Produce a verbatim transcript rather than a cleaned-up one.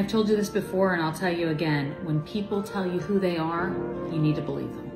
I've told you this before and I'll tell you again, when people tell you who they are, you need to believe them.